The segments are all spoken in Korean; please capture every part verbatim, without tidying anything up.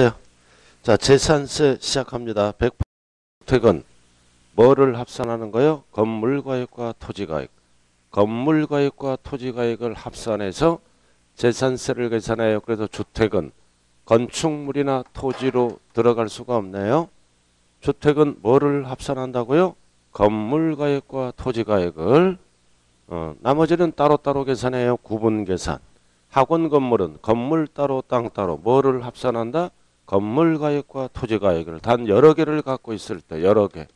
됐어요? 자, 재산세 시작합니다. 백팔십육 퇴건. 뭐를 합산하는 거요? 건물가액과 토지가액. 건물가액과 토지가액을 합산해서 재산세를 계산해요. 그래서 주택은 건축물이나 토지로 들어갈 수가 없네요. 주택은 뭐를 합산한다고요? 건물가액과 토지가액을. 어, 나머지는 따로따로 계산해요. 구분 계산. 학원 건물은 건물 따로 땅 따로. 뭐를 합산한다? 건물가액과 토지가액을. 단 여러 개를 갖고 있을 때, 여러 개.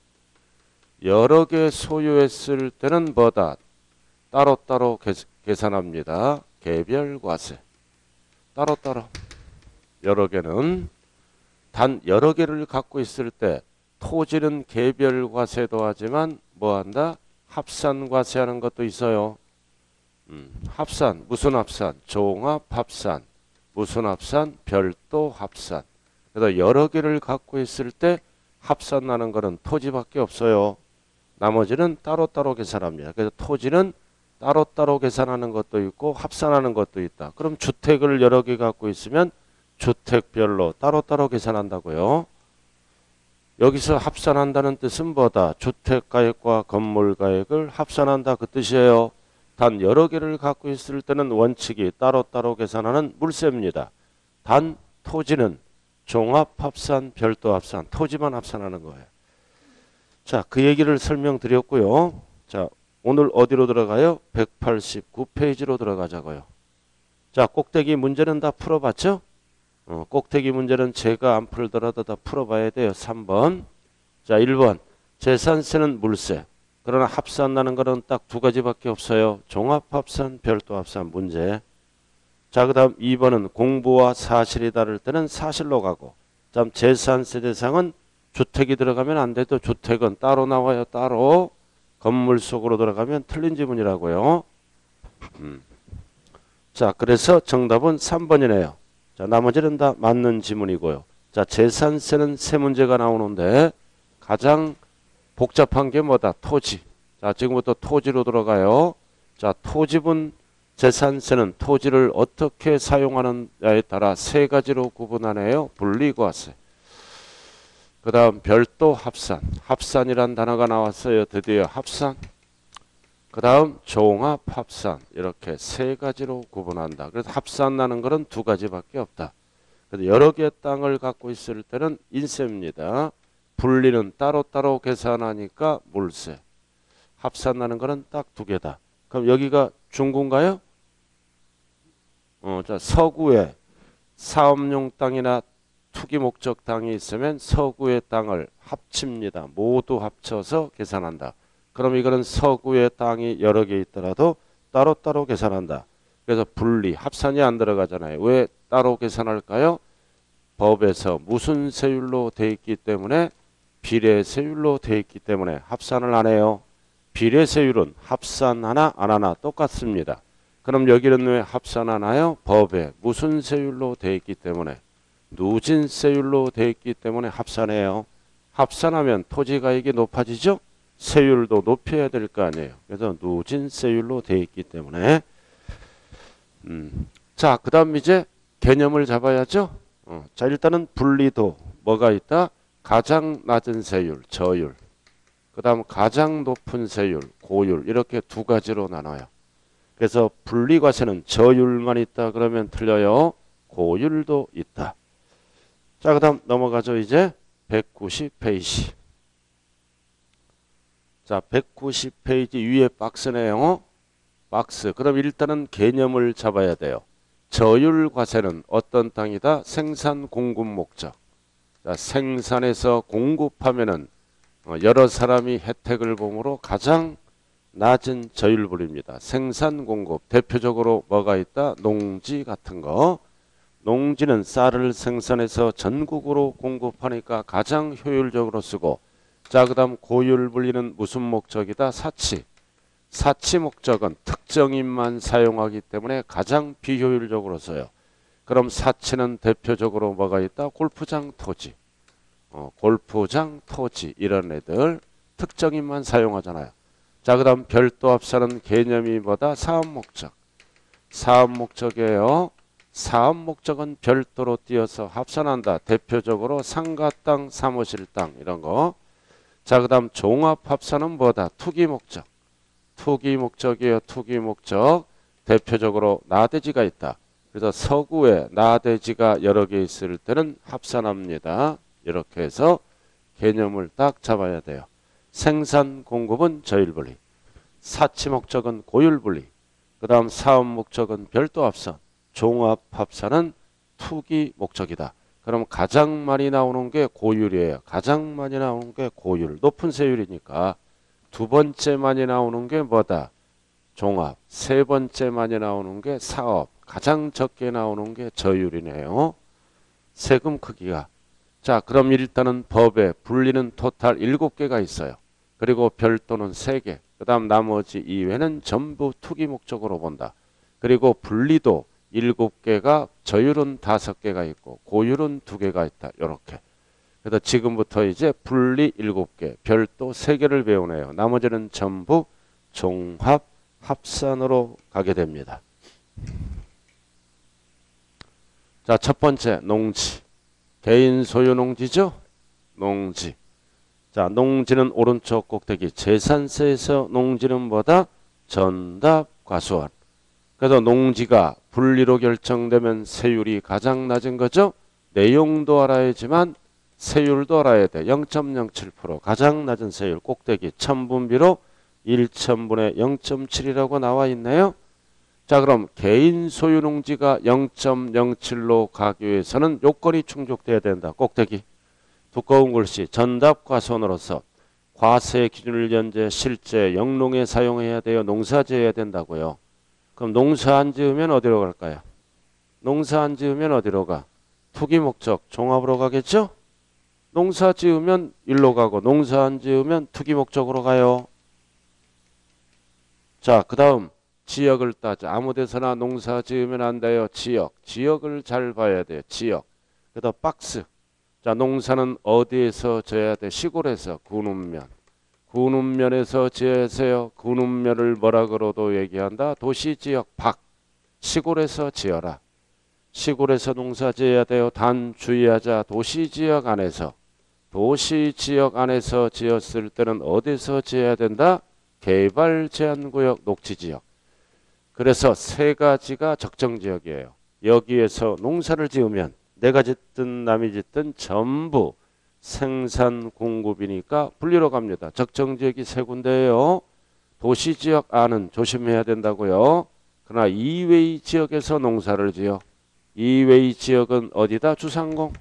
여러 개 소유했을 때는 뭐다? 따로따로 계산합니다. 개별과세. 따로따로. 여러 개는. 단 여러 개를 갖고 있을 때 토지는 개별과세도 하지만 뭐한다? 합산과세하는 것도 있어요. 음, 합산. 무슨 합산? 종합합산. 무슨 합산? 별도 합산. 그래서 여러 개를 갖고 있을 때 합산하는 거는 토지밖에 없어요. 나머지는 따로따로 계산합니다. 그래서 토지는 따로따로 계산하는 것도 있고 합산하는 것도 있다. 그럼 주택을 여러 개 갖고 있으면 주택별로 따로따로 계산한다고요. 여기서 합산한다는 뜻은 뭐다? 주택가액과 건물가액을 합산한다 그 뜻이에요. 단 여러 개를 갖고 있을 때는 원칙이 따로따로 계산하는 물세입니다. 단 토지는 종합합산, 별도합산, 토지만 합산하는 거예요. 자, 그 얘기를 설명드렸고요. 자, 오늘 어디로 들어가요? 백팔십구 페이지로 들어가자고요. 자, 꼭대기 문제는 다 풀어봤죠? 어, 꼭대기 문제는 제가 안 풀더라도 다 풀어봐야 돼요. 삼 번. 자, 일 번. 재산세는 물세. 그러나 합산나는 거는 딱 두 가지밖에 없어요. 종합합산, 별도합산 문제. 자, 그 다음 이 번은 공부와 사실이 다를 때는 사실로 가고. 참, 재산세 대상은 주택이 들어가면 안 돼도 주택은 따로 나와요. 따로. 건물 속으로 들어가면 틀린 지문이라고요. 음. 자, 그래서 정답은 삼 번이네요. 자, 나머지는 다 맞는 지문이고요. 자, 재산세는 세 문제가 나오는데 가장 복잡한 게 뭐다? 토지. 자, 지금부터 토지로 들어가요. 자, 토지분 재산세는 토지를 어떻게 사용하느냐에 따라 세 가지로 구분하네요. 분리과세. 그 다음 별도 합산. 합산이란 단어가 나왔어요. 드디어 합산. 그 다음 종합합산. 이렇게 세 가지로 구분한다. 그래서 합산나는 것은 두 가지밖에 없다. 그래서 여러 개의 땅을 갖고 있을 때는 인세입니다. 분리는 따로따로 계산하니까 물세. 합산나는 것은 딱 두 개다. 그럼 여기가 중구인가요? 어, 자, 서구에 사업용 땅이나 투기 목적 땅이 있으면 서구의 땅을 합칩니다. 모두 합쳐서 계산한다. 그럼 이거는 서구의 땅이 여러 개 있더라도 따로따로 계산한다. 그래서 분리, 합산이 안 들어가잖아요. 왜 따로 계산할까요? 법에서 무슨 세율로 돼 있기 때문에 비례세율로 돼 있기 때문에 합산을 안 해요. 비례세율은 합산하나 안 하나 똑같습니다. 그럼 여기는 왜 합산하나요? 법에 무슨 세율로 돼 있기 때문에 누진세율로 돼 있기 때문에 합산해요. 합산하면 토지가액이 높아지죠? 세율도 높여야 될 거 아니에요. 그래서 누진세율로 돼 있기 때문에. 음. 자, 그 다음 이제 개념을 잡아야죠. 어. 자, 일단은 분리도 뭐가 있다? 가장 낮은 세율, 저율. 그 다음 가장 높은 세율, 고율. 이렇게 두 가지로 나눠요. 그래서 분리과세는 저율만 있다 그러면 틀려요. 고율도 있다. 자, 그 다음 넘어가죠. 이제 백구십 페이지. 자, 백구십 페이지 위에 박스네요. 박스. 그럼 일단은 개념을 잡아야 돼요. 저율과세는 어떤 땅이다? 생산 공급 목적. 자, 생산에서 공급하면은 여러 사람이 혜택을 보므로 가장 낮은 저율분입니다. 생산 공급. 대표적으로 뭐가 있다? 농지 같은 거. 농지는 쌀을 생산해서 전국으로 공급하니까 가장 효율적으로 쓰고. 자, 그 다음 고율 분리는 무슨 목적이다? 사치. 사치 목적은 특정인만 사용하기 때문에 가장 비효율적으로 써요. 그럼 사치는 대표적으로 뭐가 있다? 골프장 토지. 어, 골프장 토지 이런 애들 특정인만 사용하잖아요. 자, 그 다음 별도 합산은 개념이 뭐다? 사업 목적. 사업 목적이에요. 사업 목적은 별도로 띄어서 합산한다. 대표적으로 상가 땅, 사무실 땅 이런 거. 자, 그 다음 종합 합산은 뭐다? 투기 목적. 투기 목적이에요. 투기 목적. 대표적으로 나대지가 있다. 그래서 서구에 나대지가 여러 개 있을 때는 합산합니다. 이렇게 해서 개념을 딱 잡아야 돼요. 생산 공급은 저율분리, 사치 목적은 고율분리, 그 다음 사업 목적은 별도 합산, 종합 합산은 투기 목적이다. 그럼 가장 많이 나오는 게 고율이에요. 가장 많이 나오는 게 고율, 높은 세율이니까. 두 번째 많이 나오는 게 뭐다? 종합. 세 번째 많이 나오는 게 사업. 가장 적게 나오는 게 저율이네요. 세금 크기가. 자, 그럼 일단은 법에 분리는 토탈 일곱 개가 있어요. 그리고 별도는 세 개. 그 다음 나머지 이 회는 전부 투기 목적으로 본다. 그리고 분리도 일곱 개가 저율은 다섯 개가 있고 고율은 두 개가 있다. 이렇게. 그래서 지금부터 이제 분리 일곱 개, 별도 세 개를 배우네요. 나머지는 전부 종합 합산으로 가게 됩니다. 자, 첫 번째 농지. 개인 소유 농지죠? 농지. 자, 농지는 오른쪽 꼭대기. 재산세에서 농지는 뭐다? 전답 과수원. 그래서 농지가 분리로 결정되면 세율이 가장 낮은 거죠? 내용도 알아야지만 세율도 알아야 돼. 영 점 영칠 퍼센트 가장 낮은 세율 꼭대기. 천분비로 일 천분의 영 점 칠이라고 나와 있네요. 자, 그럼 개인 소유 농지가 영 점 영칠로 가기 위해서는 요건이 충족돼야 된다. 꼭대기 두꺼운 글씨 전답 과수원으로서 과세 기준을 현재 실제 영농에 사용해야 돼요. 농사 지어야 된다고요. 그럼 농사 안 지으면 어디로 갈까요? 농사 안 지으면 어디로 가? 투기 목적 종합으로 가겠죠? 농사 지으면 일로 가고 농사 안 지으면 투기 목적으로 가요. 자, 그 다음 지역을 따져. 아무 데서나 농사 지으면 안 돼요. 지역. 지역을 잘 봐야 돼요. 지역. 그다음 박스. 자, 농사는 어디에서 져야 돼? 시골에서. 군읍면. 군읍면에서 지어야세요. 군읍면을 뭐라 그러도 얘기한다. 도시 지역 밖. 시골에서 지어라. 시골에서 농사 지어야 돼요. 단 주의하자. 도시 지역 안에서. 도시 지역 안에서 지었을 때는 어디서 지어야 된다? 개발 제한구역 녹지 지역. 그래서 세 가지가 적정지역이에요. 여기에서 농사를 지으면 내가 짓든 남이 짓든 전부 생산 공급이니까 분리로 갑니다. 적정지역이 세 군데예요. 도시지역 안은 조심해야 된다고요. 그러나 이외의 지역에서 농사를 지어. 이외의 지역은 어디다? 주상공.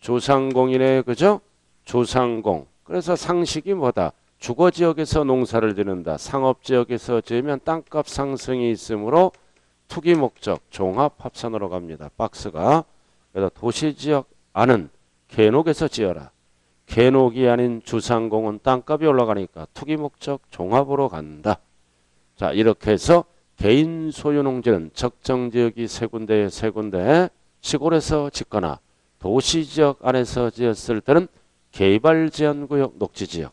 주상공이네. 그죠? 주상공. 그래서 상식이 뭐다? 주거지역에서 농사를 짓는다. 상업지역에서 지으면 땅값 상승이 있으므로 투기 목적 종합합산으로 갑니다. 박스가. 그래서 도시지역 안은 개녹에서 지어라. 개녹이 아닌 주상공은 땅값이 올라가니까 투기 목적 종합으로 간다. 자, 이렇게 해서 개인 소유농지는 적정지역이 세 군데에 세 군데, 시골에서 짓거나 도시지역 안에서 지었을 때는 개발제한구역 녹지지역.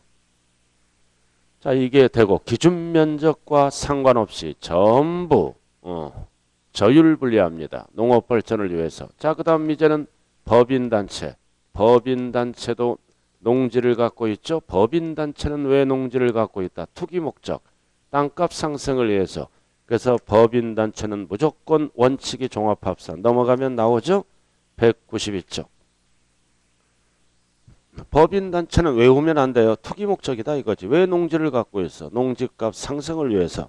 자, 이게 되고 기준 면적과 상관없이 전부 어, 저율 분리합니다. 농업 발전을 위해서. 자, 그 다음 이제는 법인단체. 법인단체도 농지를 갖고 있죠. 법인단체는 왜 농지를 갖고 있다? 투기 목적. 땅값 상승을 위해서. 그래서 법인단체는 무조건 원칙이 종합합산. 넘어가면 나오죠. 백구십이 쪽. 법인단체는 외우면 안 돼요. 투기 목적이다 이거지. 왜 농지를 갖고 있어? 농지값 상승을 위해서.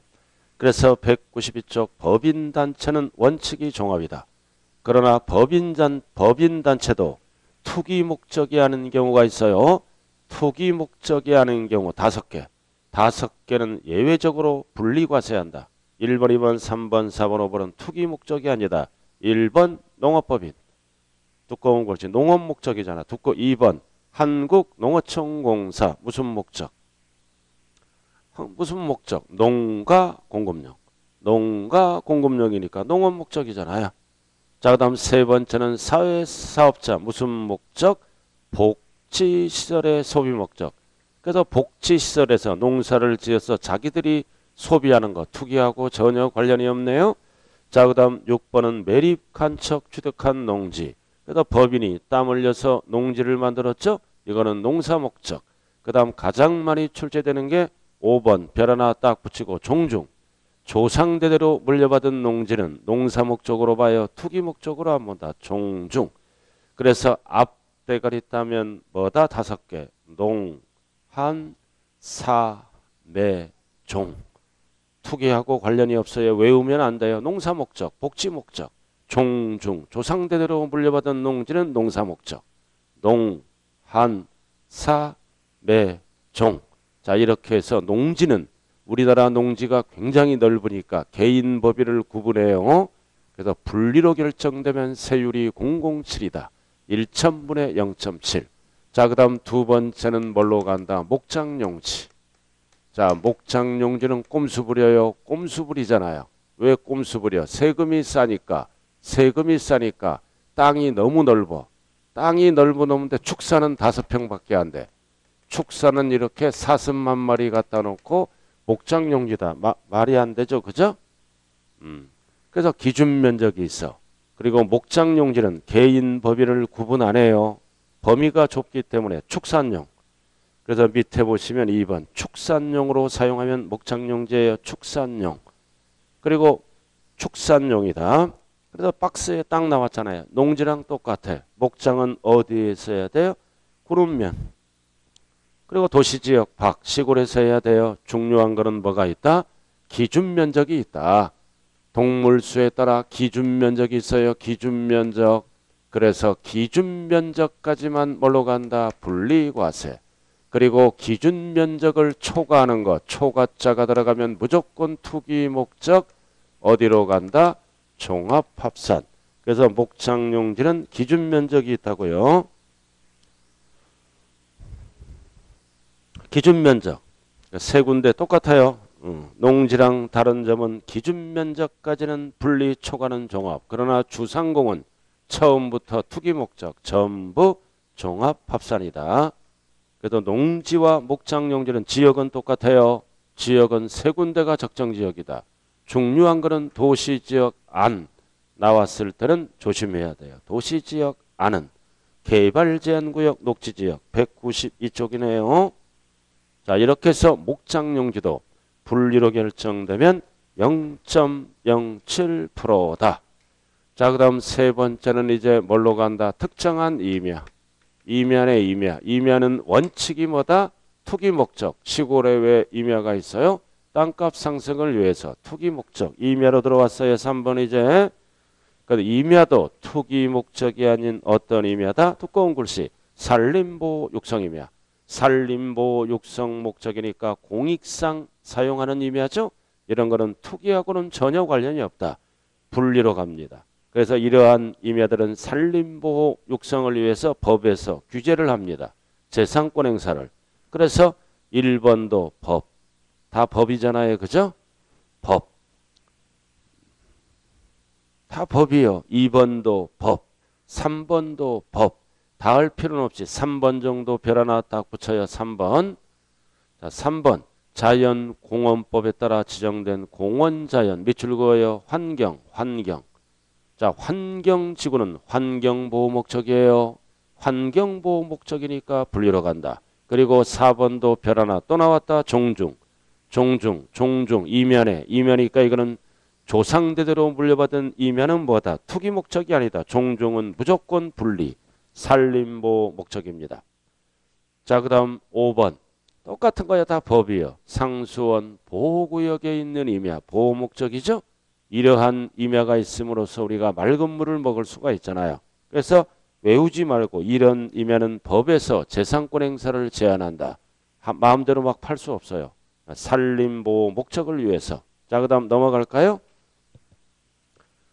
그래서 백구십이 쪽 법인단체는 원칙이 종합이다. 그러나 법인단, 법인단체도 투기 목적이 아닌 경우가 있어요. 투기 목적이 아닌 경우 다섯 개. 다섯 개는 예외적으로 분리과세한다. 일 번, 이 번, 삼 번, 사 번, 오 번은 투기 목적이 아니다. 일 번 농업법인. 두꺼운 글씨 농업 목적이잖아. 두꺼 이 번. 한국농어촌공사 무슨 목적? 무슨 목적? 농가 공급용. 농가 공급용이니까 농업 목적이잖아요. 자, 그 다음 세 번째는 사회사업자 무슨 목적? 복지시설의 소비 목적. 그래서 복지시설에서 농사를 지어서 자기들이 소비하는 거 투기하고 전혀 관련이 없네요. 자, 그 다음 육 번은 매립한 척 취득한 농지. 그래서 법인이 땀 흘려서 농지를 만들었죠. 이거는 농사 목적. 그 다음 가장 많이 출제되는 게 오 번. 별 하나 딱 붙이고 종중. 조상대대로 물려받은 농지는 농사 목적으로 봐요. 투기 목적으로 안 본다. 종중. 그래서 앞대가리 따면 뭐다? 다섯 개. 농, 한, 사, 매, 종. 투기하고 관련이 없어요. 외우면 안 돼요. 농사 목적, 복지 목적. 종중, 조상대대로 물려받은 농지는 농사 목적. 농, 한, 사, 매, 종. 자, 이렇게 해서 농지는 우리나라 농지가 굉장히 넓으니까 개인 법인을 구분해요. 그래서 분리로 결정되면 세율이 공공칠이다. 천 분의 영 점 칠. 자, 그 다음 두 번째는 뭘로 간다? 목장용지. 자, 목장용지는 꼼수 부려요. 꼼수 부리잖아요. 왜 꼼수 부려? 세금이 싸니까. 세금이 싸니까 땅이 너무 넓어. 땅이 넓어놓는데 축사는 다섯 평밖에 안 돼. 축사는 이렇게 사슴 한 마리 갖다 놓고 목장용지다. 마, 말이 안 되죠. 그죠? 음. 그래서 기준 면적이 있어. 그리고 목장용지는 개인 법인을 구분 안 해요. 범위가 좁기 때문에 축산용. 그래서 밑에 보시면 이 번 축산용으로 사용하면 목장용지예요. 축산용. 그리고 축산용이다. 그래서 박스에 딱 나왔잖아요. 농지랑 똑같아. 목장은 어디에서 해야 돼요? 구름면. 그리고 도시지역 밖 시골에서 해야 돼요. 중요한 거는 뭐가 있다? 기준 면적이 있다. 동물수에 따라 기준 면적이 있어요. 기준 면적. 그래서 기준 면적까지만 뭘로 간다? 분리과세. 그리고 기준 면적을 초과하는 것. 초과자가 들어가면 무조건 투기 목적. 어디로 간다? 종합합산. 그래서 목장용지는 기준 면적이 있다고요. 기준 면적. 세 군데 똑같아요. 음, 농지랑 다른 점은 기준 면적까지는 분리 초과는 종합. 그러나 주상공은 처음부터 투기 목적 전부 종합합산이다. 그래도 농지와 목장용지는 지역은 똑같아요. 지역은 세 군데가 적정지역이다. 중요한 거는 도시지역 안 나왔을 때는 조심해야 돼요. 도시지역 안은 개발제한구역 녹지지역 백구십이 쪽이네요. 자, 이렇게 해서 목장용지도 분리로 결정되면 영 점 영칠 퍼센트다. 자, 그 다음 세 번째는 이제 뭘로 간다? 특정한 임야. 임야네, 임야. 임야는 원칙이 뭐다? 투기 목적. 시골에 왜 임야가 있어요? 땅값 상승을 위해서. 투기 목적. 임야로 들어왔어요. 삼 번 이제. 그래서 임야도 투기 목적이 아닌 어떤 임야다? 두꺼운 글씨. 산림보호 육성 임야. 산림보호 육성 목적이니까 공익상 사용하는 임야죠. 이런 거는 투기하고는 전혀 관련이 없다. 분리로 갑니다. 그래서 이러한 임야들은 산림보호 육성을 위해서 법에서 규제를 합니다. 재산권 행사를. 그래서 일 번도 법. 다 법이잖아요. 그죠? 법. 다 법이요. 이 번도 법. 삼 번도 법. 다 할 필요는 없이 삼 번 정도 별 하나 딱 붙여요. 삼 번. 자, 삼 번. 자연공원법에 따라 지정된 공원자연. 밑줄 그어요. 환경. 환경. 자, 환경지구는 환경보호 목적이에요. 환경보호 목적이니까 분리로 간다. 그리고 사 번도 별 하나 또 나왔다. 종중. 종중. 종중. 이면에. 이면이니까 이거는 조상대대로 물려받은 이면은 뭐다? 투기 목적이 아니다. 종중은 무조건 분리. 산림보호 목적입니다. 자, 그 다음 오 번. 똑같은 거야. 다 법이요. 상수원 보호구역에 있는 임야. 보호 목적이죠. 이러한 임야가 있음으로써 우리가 맑은 물을 먹을 수가 있잖아요. 그래서 외우지 말고 이런 임야는 법에서 재산권 행사를 제한한다. 마음대로 막 팔 수 없어요. 산림보호 목적을 위해서. 자, 그 다음 넘어갈까요?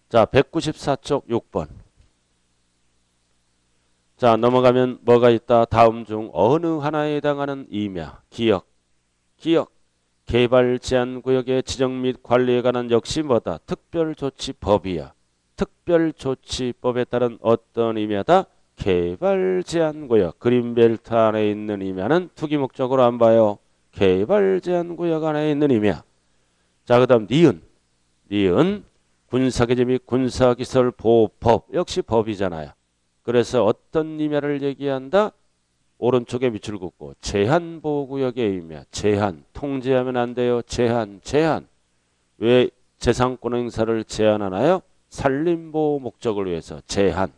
자, 백구십사 쪽 육 번. 자, 넘어가면 뭐가 있다? 다음 중 어느 하나에 해당하는 임야. 기역. 기역. 개발 제한 구역의 지정 및 관리에 관한 역시 뭐다? 특별조치법이야. 특별조치법에 따른 어떤 임야다? 개발 제한 구역. 그린벨트 안에 있는 임야는 투기 목적으로 안 봐요. 개발 제한 구역 안에 있는 임야. 자, 그 다음 니은. 니은. 군사개제 및 군사기술보호법 역시 법이잖아요. 그래서 어떤 임야를 얘기한다? 오른쪽에 밑줄 긋고 제한보호구역의 임야, 제한, 통제하면 안 돼요. 제한, 제한. 왜 재산권 행사를 제한하나요? 산림보호 목적을 위해서 제한.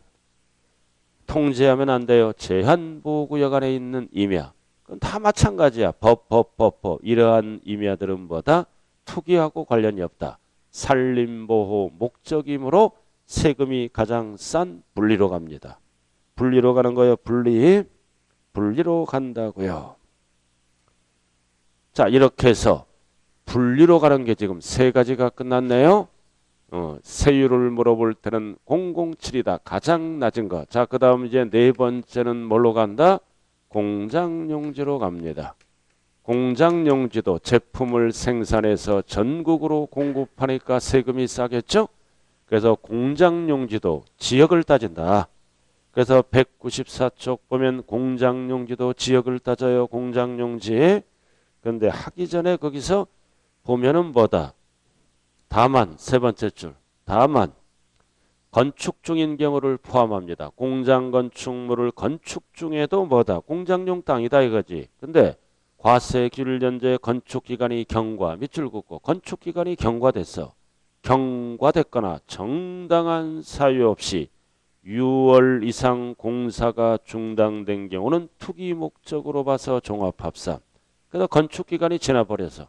통제하면 안 돼요. 제한보호구역 안에 있는 임야. 그건 다 마찬가지야. 법, 법, 법, 법. 이러한 임야들은 뭐다? 투기하고 관련이 없다. 산림보호 목적이므로 세금이 가장 싼 분리로 갑니다. 분리로 가는 거예요. 분리. 분리로 간다고요. 자, 이렇게 해서 분리로 가는 게 지금 세 가지가 끝났네요. 어, 세율을 물어볼 때는 공공칠이다. 가장 낮은 거. 자, 그 다음 이제 네 번째는 뭘로 간다? 공장용지로 갑니다. 공장용지도 제품을 생산해서 전국으로 공급하니까 세금이 싸겠죠? 그래서 공장용지도 지역을 따진다. 그래서 백구십사 쪽 보면 공장용지도 지역을 따져요. 공장용지. 근데 하기 전에 거기서 보면은 뭐다? 다만, 세 번째 줄. 다만, 건축 중인 경우를 포함합니다. 공장 건축물을 건축 중에도 뭐다? 공장용 땅이다 이거지. 근데 과세 기일 연재 건축기간이 경과, 밑줄 긋고 건축기간이 경과됐어. 경과됐거나 정당한 사유 없이 유월 이상 공사가 중단된 경우는 투기 목적으로 봐서 종합합산. 그래서 건축기간이 지나버려서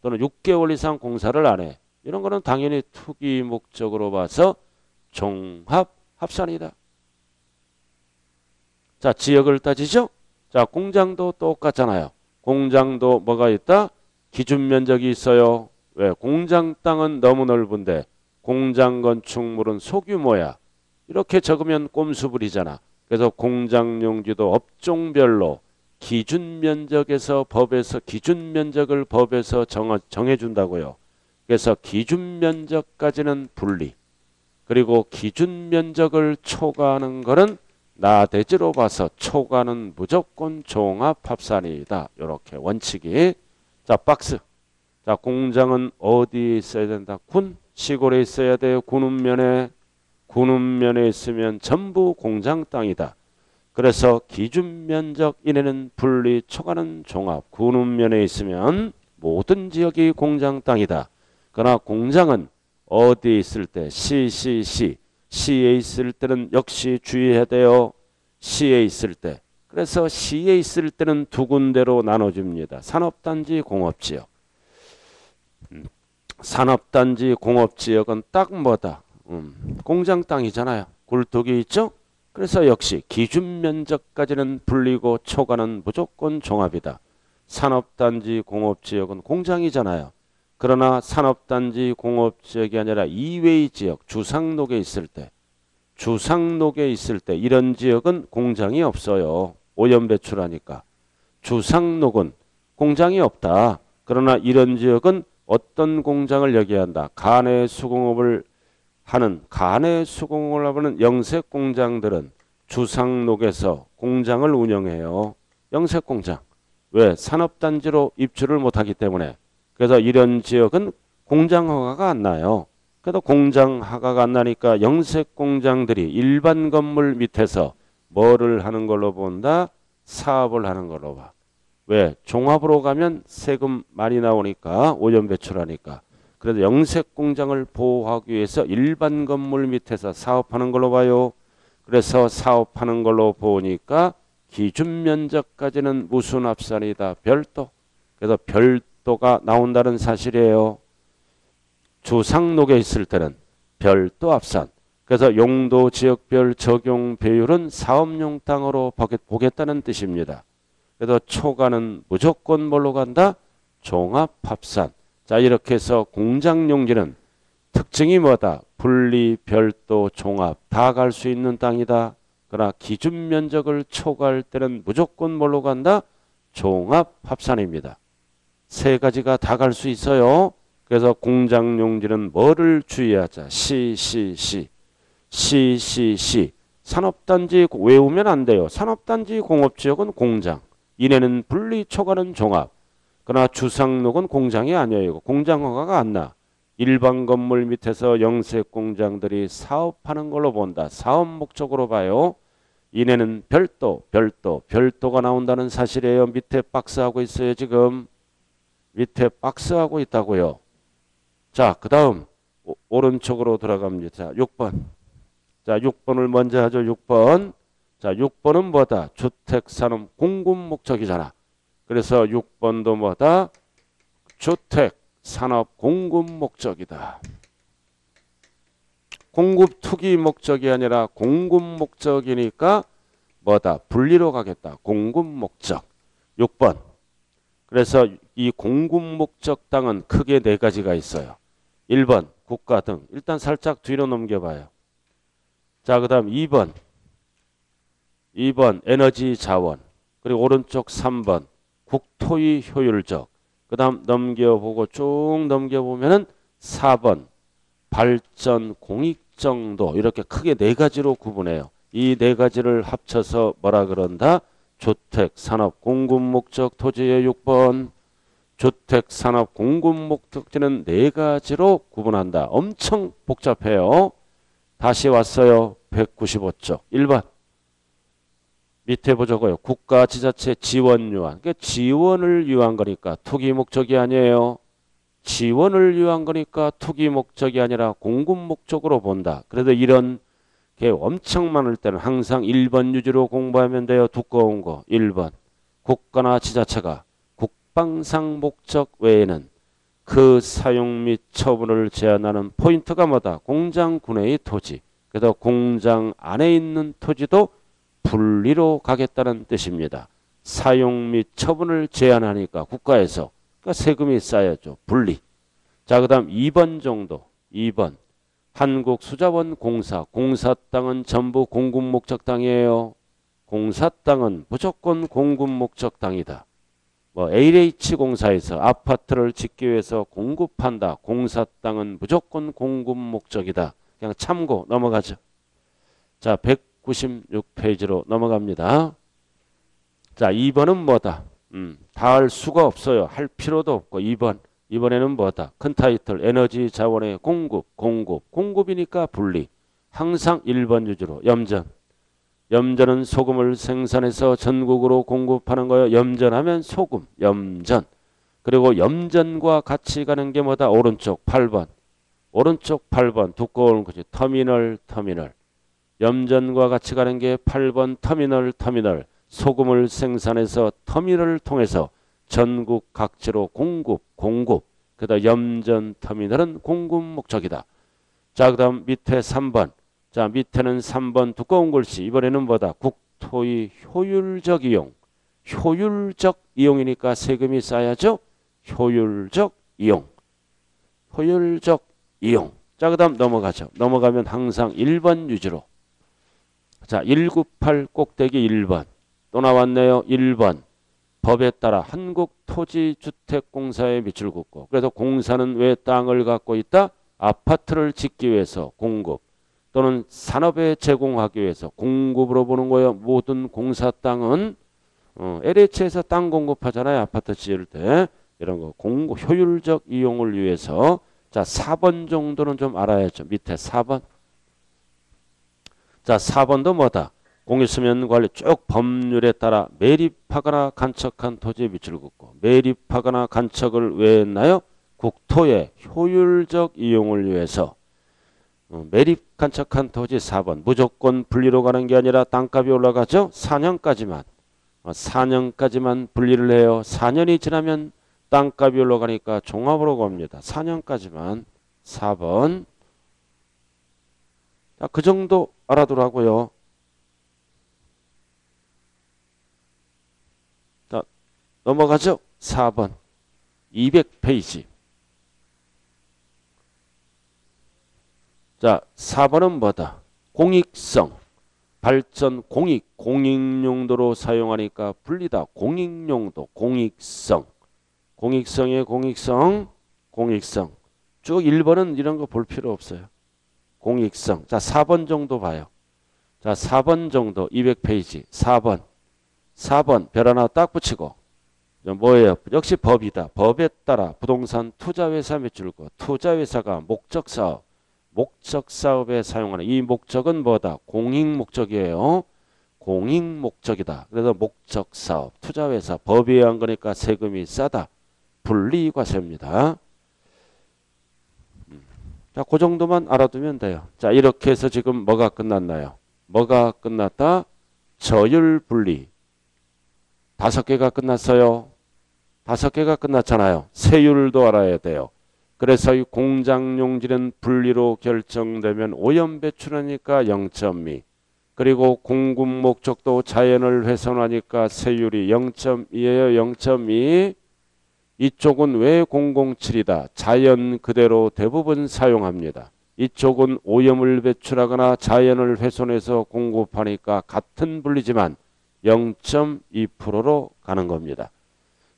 또는 육 개월 이상 공사를 안 해. 이런 거는 당연히 투기 목적으로 봐서 종합합산이다. 자, 지역을 따지죠. 자, 공장도 똑같잖아요. 공장도 뭐가 있다? 기준 면적이 있어요. 왜? 공장 땅은 너무 넓은데 공장 건축물은 소규모야. 이렇게 적으면 꼼수 부리잖아. 그래서 공장 용지도 업종별로 기준 면적에서 법에서 기준 면적을 법에서 정하, 정해준다고요. 그래서 기준 면적까지는 분리. 그리고 기준 면적을 초과하는 거는 나대지로 봐서 초과는 무조건 종합합산이다. 이렇게 원칙이. 자, 박스. 자, 공장은 어디에 있어야 된다? 군, 시골에 있어야 돼요. 군읍면에. 군읍면에 있으면 전부 공장 땅이다. 그래서 기준 면적 이내는 분리, 초과는 종합. 군읍면에 있으면 모든 지역이 공장 땅이다. 그러나 공장은 어디에 있을 때 시, 시, 시. 시에 있을 때는 역시 주의해야 돼요. 시에 있을 때. 그래서 시에 있을 때는 두 군데로 나눠줍니다. 산업단지, 공업지역. 음, 산업단지, 공업지역은 딱 뭐다? 음, 공장 땅이잖아요. 굴뚝이 있죠? 그래서 역시 기준 면적까지는 분리고 초과는 무조건 종합이다. 산업단지, 공업지역은 공장이잖아요. 그러나 산업단지 공업지역이 아니라 이외의 지역, 주상록에 있을 때, 주상록에 있을 때 이런 지역은 공장이 없어요. 오염 배출하니까. 주상록은 공장이 없다. 그러나 이런 지역은 어떤 공장을 얘기한다. 간의 수공업을 하는, 간의 수공업을 하는 영색공장들은 주상록에서 공장을 운영해요. 영색공장. 왜? 산업단지로 입주를 못하기 때문에. 그래서 이런 지역은 공장 허가가 안 나요. 그래서 공장 허가가 안 나니까 영색 공장들이 일반 건물 밑에서 뭐를 하는 걸로 본다? 사업을 하는 걸로 봐. 왜? 종합으로 가면 세금 많이 나오니까 오염 배출하니까. 그래서 영색 공장을 보호하기 위해서 일반 건물 밑에서 사업하는 걸로 봐요. 그래서 사업하는 걸로 보니까 기준 면적까지는 무슨 합산이다? 별도. 그래서 별도. 가 나온다는 사실이에요. 주상록에 있을 때는 별도 합산. 그래서 용도 지역별 적용 비율은 사업용 땅으로 보겠다는 뜻입니다. 그래서 초과는 무조건 뭘로 간다? 종합합산. 자, 이렇게 해서 공장용지는 특징이 뭐다? 분리, 별도, 종합 다 갈 수 있는 땅이다. 그러나 기준 면적을 초과할 때는 무조건 뭘로 간다? 종합합산입니다. 세 가지가 다 갈 수 있어요. 그래서 공장용지는 뭐를 주의하자. 시, 시, 시. 시, 시, 시. 산업단지 외우면 안 돼요. 산업단지 공업지역은 공장. 이내는 분리, 초과는 종합. 그러나 주상록은 공장이 아니에요. 공장 허가가 안 나. 일반 건물 밑에서 영세공장들이 사업하는 걸로 본다. 사업 목적으로 봐요. 이내는 별도, 별도, 별도가 나온다는 사실이에요. 밑에 박스하고 있어요. 지금 밑에 박스하고 있다고요. 자, 그 다음 오른쪽으로 들어갑니다. 자, 육 번. 자, 육 번을 먼저 하죠. 육 번. 자, 육 번은 뭐다? 주택산업 공급 목적이잖아. 그래서 육 번도 뭐다? 주택산업 공급 목적이다. 공급 투기 목적이 아니라 공급 목적이니까 뭐다? 분리로 가겠다. 공급 목적. 육 번. 그래서 이 공급 목적 땅은 크게 네 가지가 있어요. 일 번 국가 등. 일단 살짝 뒤로 넘겨봐요. 자, 그 다음 이 번. 이 번 에너지 자원. 그리고 오른쪽 삼 번 국토의 효율적. 그 다음 넘겨보고 쭉 넘겨보면은 사 번 발전 공익정도. 이렇게 크게 네 가지로 구분해요. 이 네 가지를 합쳐서 뭐라 그런다? 주택 산업 공급 목적 토지의 육 번. 주택 산업 공급 목적지는 네 가지로 구분한다. 엄청 복잡해요. 다시 왔어요. 백구십오 쪽. 일 번. 밑에 보자고요. 국가 지자체 지원 유한. 그러니까 지원을 유한 거니까 투기 목적이 아니에요. 지원을 유한 거니까 투기 목적이 아니라 공급 목적으로 본다. 그래서 이런 게 엄청 많을 때는 항상 일 번 유지로 공부하면 돼요. 두꺼운 거. 일 번. 국가나 지자체가 국방상 목적 외에는 그 사용 및 처분을 제한하는 포인트가 뭐다? 공장 군내의 토지. 그래서 공장 안에 있는 토지도 분리로 가겠다는 뜻입니다. 사용 및 처분을 제한하니까 국가에서. 그러니까 세금이 쌓여죠. 분리. 자, 그 다음 이 번 정도. 이 번. 한국수자원공사. 공사 땅은 전부 공급 목적 땅이에요. 공사 땅은 무조건 공급 목적 땅이다. 뭐 엘에이치 공사에서 아파트를 짓기 위해서 공급한다. 공사 땅은 무조건 공급 목적이다. 그냥 참고 넘어가죠. 자, 백구십육 페이지로 넘어갑니다. 자, 이 번은 뭐다? 음, 다 할 수가 없어요. 할 필요도 없고. 이 번. 이번에는 뭐다? 큰 타이틀. 에너지 자원의 공급, 공급. 공급이니까 분리. 항상 일 번 유지로. 염전. 염전은 소금을 생산해서 전국으로 공급하는 거예요. 염전하면 소금. 염전. 그리고 염전과 같이 가는 게 뭐다? 오른쪽 팔 번. 오른쪽 팔 번. 두꺼운 거지. 터미널, 터미널. 염전과 같이 가는 게 팔 번 터미널, 터미널. 소금을 생산해서 터미널을 통해서 전국 각지로 공급, 공급. 그다음 염전 터미널은 공급 목적이다. 자, 그다음 밑에 삼 번. 자, 밑에는 삼 번 두꺼운 글씨. 이번에는 뭐다? 국토의 효율적 이용. 효율적 이용이니까 세금이 쌓여야죠. 효율적 이용. 효율적 이용. 자, 그다음 넘어가죠. 넘어가면 항상 일 번 유지로. 자, 일구팔 꼭대기 일 번. 또 나왔네요. 일 번. 법에 따라 한국토지주택공사에 밑줄 긋고. 그래서 공사는 왜 땅을 갖고 있다? 아파트를 짓기 위해서 공급. 또는 산업에 제공하기 위해서 공급으로 보는 거예요. 모든 공사 땅은 어, 엘에이치에서 땅 공급하잖아요. 아파트 지을 때. 이런 거. 공급 효율적 이용을 위해서. 자, 사 번 정도는 좀 알아야죠. 밑에 사 번. 자, 사 번도 뭐다? 공유수면 관리. 쭉 법률에 따라 매립하거나 간척한 토지에 밑줄 긋고. 매립하거나 간척을 왜 했나요? 국토의 효율적 이용을 위해서. 어, 매립 간척한 토지 사 번. 무조건 분리로 가는 게 아니라 땅값이 올라가죠. 사 년까지만. 어, 사 년까지만 분리를 해요. 사 년이 지나면 땅값이 올라가니까 종합으로 갑니다. 사 년까지만. 사 번. 자, 그 정도 알아두라고요. 자, 넘어가죠. 사 번. 이백 페이지. 자, 사 번은 뭐다? 공익성. 발전 공익. 공익용도로 사용하니까 분리다. 공익용도. 공익성. 공익성의 공익성. 공익성. 쭉 일 번은 이런 거 볼 필요 없어요. 공익성. 자, 사 번 정도 봐요. 자, 사 번 정도. 이백 페이지. 사 번. 사 번. 별 하나 딱 붙이고. 뭐예요? 역시 법이다. 법에 따라 부동산 투자회사 매출과 투자회사가 목적사업, 목적사업에 사용하는 이 목적은 뭐다? 공익목적이에요. 공익목적이다. 그래서 목적사업, 투자회사, 법에 의한 거니까 세금이 싸다. 분리과세입니다. 자, 그 정도만 알아두면 돼요. 자, 이렇게 해서 지금 뭐가 끝났나요? 뭐가 끝났다? 저율분리. 다섯 개가 끝났어요. 다섯 개가 끝났잖아요. 세율도 알아야 돼요. 그래서 이 공장용지는 분리로 결정되면 오염 배출하니까 영 점 이. 그리고 공급 목적도 자연을 훼손하니까 세율이 영 점 이예요. 영 점 이. 이쪽은 왜 공공칠이다. 자연 그대로 대부분 사용합니다. 이쪽은 오염을 배출하거나 자연을 훼손해서 공급하니까 같은 분리지만 영 점 이 퍼센트로 가는 겁니다.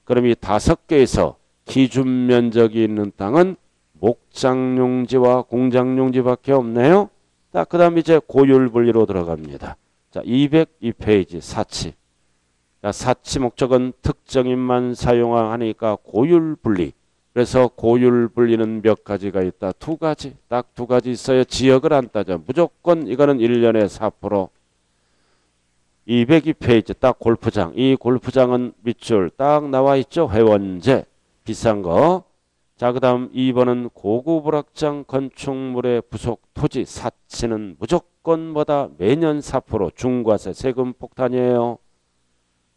그럼 이 다섯 개에서 기준 면적이 있는 땅은 목장용지와 공장용지밖에 없네요. 자, 그 다음 이제 고율 분리로 들어갑니다. 자, 이백이 페이지 사치. 자, 사치 목적은 특정인만 사용하니까 고율 분리. 그래서 고율 분리는 몇 가지가 있다. 두 가지. 딱 두 가지 있어요. 지역을 안 따져. 무조건 이거는 일 년에 사 퍼센트. 이백이 페이지 딱 골프장. 이 골프장은 밑줄 딱 나와 있죠. 회원제 비싼 거. 자, 그 다음 이 번은 고급 오락장 건축물의 부속 토지 사치는 무조건 뭐다 매년 사 퍼센트 중과세 세금 폭탄이에요.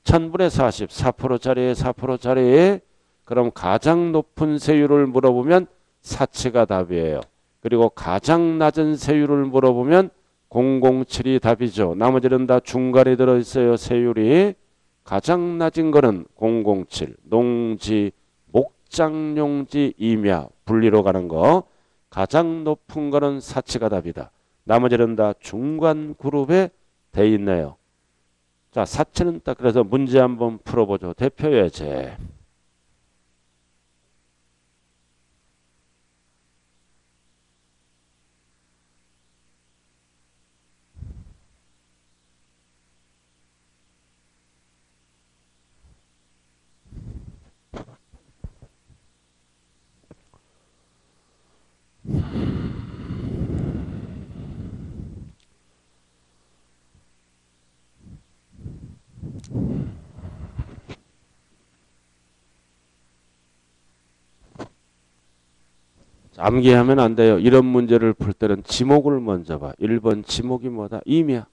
천분의 사십 사 퍼센트짜리 사 퍼센트짜리. 그럼 가장 높은 세율을 물어보면 사치가 답이에요. 그리고 가장 낮은 세율을 물어보면 공공칠이 답이죠. 나머지는 다 중간에 들어있어요. 세율이 가장 낮은 거는 공공칠 농지 목장용지 임야 분리로 가는 거. 가장 높은 거는 사치가 답이다. 나머지는 다 중간 그룹에 돼 있네요. 자, 사치는 딱 그래서 문제 한번 풀어보죠. 대표 예제. 암기하면 안 돼요. 이런 문제를 풀 때는 지목을 먼저 봐. 일 번 지목이 뭐다? 임야.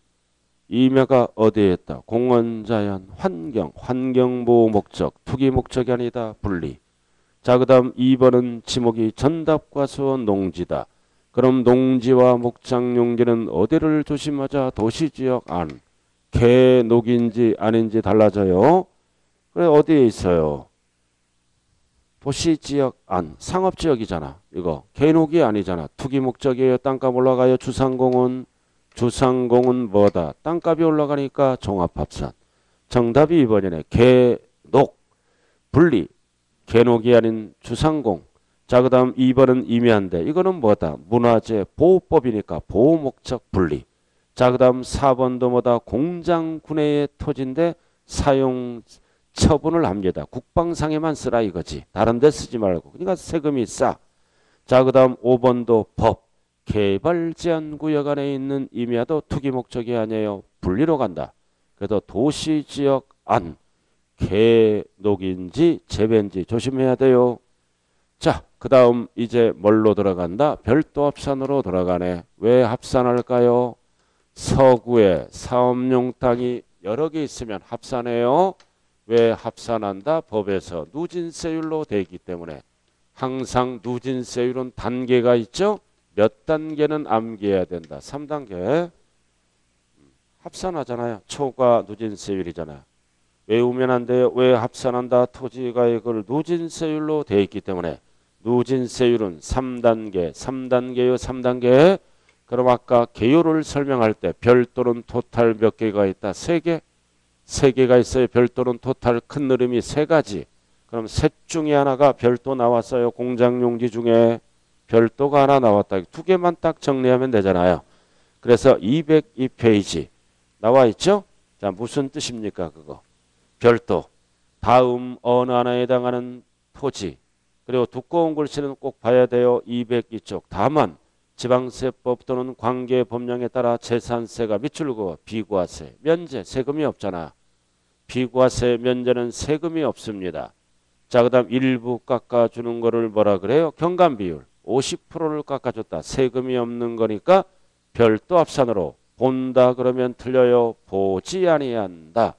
임야가 어디에 있다? 공원, 자연, 환경. 환경보호 목적, 투기 목적이 아니다. 분리. 자, 그 다음 이 번은 지목이 전답과수원 농지다. 그럼 농지와 목장용지는 어디를 조심하자? 도시지역 안. 개녹인지 아닌지 달라져요. 그래 어디에 있어요? 도시지역 안. 상업지역이잖아. 이거 개녹이 아니잖아. 투기 목적이에요. 땅값 올라가요. 주상공은. 주상공은 뭐다? 땅값이 올라가니까 종합합산. 정답이 이 번이네. 개녹. 분리. 개녹이 아닌 주상공. 자, 그 다음 이 번은 임야인데 이거는 뭐다? 문화재 보호법이니까 보호 목적 분리. 자, 그 다음 사 번도 뭐다? 공장 군내의 토지인데 사용 처분을 합니다. 국방상에만 쓰라 이거지. 다른 데 쓰지 말고. 그러니까 세금이 싸. 자, 그 다음 오 번도 법. 개발 제한 구역 안에 있는 임야도 투기 목적이 아니에요. 분리로 간다. 그래서 도시지역 안. 개녹인지 재배인지 조심해야 돼요. 자, 그 다음 이제 뭘로 들어간다? 별도 합산으로 들어가네. 왜 합산할까요? 서구에 사업용 땅이 여러 개 있으면 합산해요. 왜 합산한다? 법에서 누진세율로 돼 있기 때문에. 항상 누진세율은 단계가 있죠. 몇 단계는 암기해야 된다. 삼 단계 합산하잖아요. 초과 누진세율이잖아요. 외우면 안 돼요. 왜 합산한다? 토지가액을 누진세율로 돼 있기 때문에. 누진세율은 삼 단계. 삼 단계요. 삼 단계. 그럼 아까 개요를 설명할 때 별도는 토탈 몇 개가 있다? 세 개. 세 개가 있어요. 별도는 토탈 큰 흐름이 세 가지. 그럼 셋 중에 하나가 별도 나왔어요. 공장용지 중에 별도가 하나 나왔다. 두 개만 딱 정리하면 되잖아요. 그래서 이백이 페이지 나와 있죠? 자, 무슨 뜻입니까? 그거. 별도. 다음 어느 하나에 해당하는 토지, 그리고 두꺼운 글씨는 꼭 봐야 돼요. 이백이 쪽. 다만 지방세법 또는 관계법령에 따라 재산세가 미출과 비과세, 면제, 세금이 없잖아. 비과세, 면제는 세금이 없습니다. 자, 그 다음 일부 깎아주는 거를 뭐라 그래요? 경감비율 오십 퍼센트를 깎아줬다. 세금이 없는 거니까 별도 합산으로 본다 그러면 틀려요. 보지 아니한다.